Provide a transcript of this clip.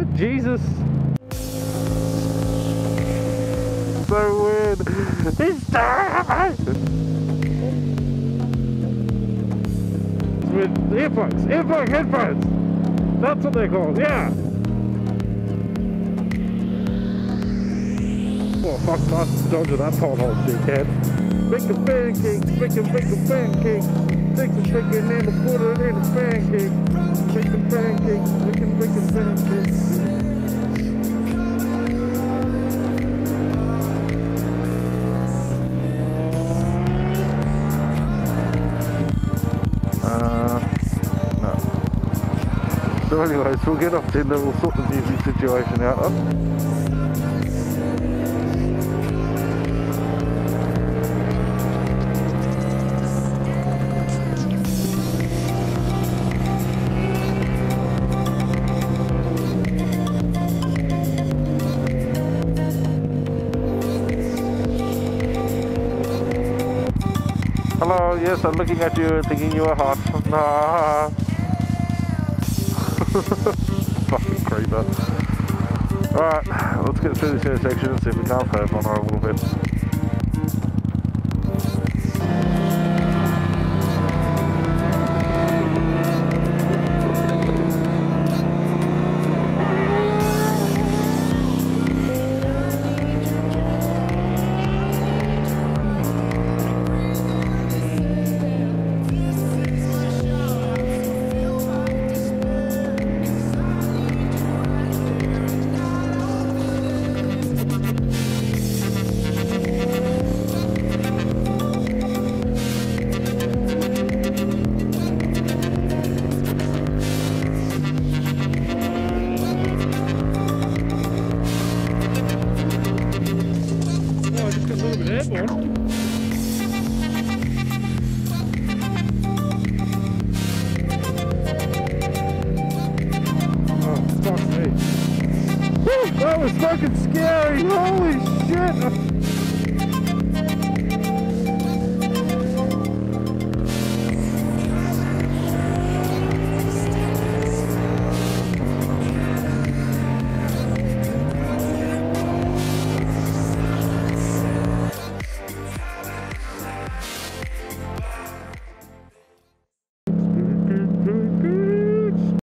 Good Jesus. So weird. It's with earplugs. That's what they're called, yeah. Oh fuck, nice to dodge that pothole, dickhead. Make a pancake, make a pancake. Take the chicken and the put it in a pancake. Make a pancake, make a pancake. So anyways, we'll get off then, we'll sort the music situation out. Hello, yes, I'm looking at you and thinking you are hot. Nah. Fucking creeper. Alright, let's get through this intersection and see if we can't have on her a little bit. That was fucking scary, holy shit!